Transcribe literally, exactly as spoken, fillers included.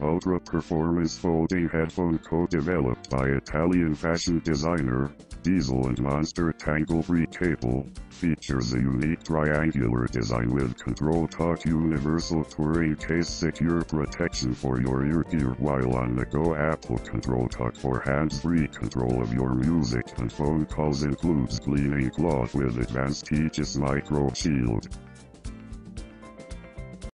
Ultra Performance Folding Headphone co-developed by Italian fashion designer, Diesel and Monster. Tangle-free cable, features a unique triangular design with Control Talk universal touring case, secure protection for your ear gear while on the go. Apple Control Talk for hands-free control of your music and phone calls includes cleaning cloth with advanced Aegis micro shield.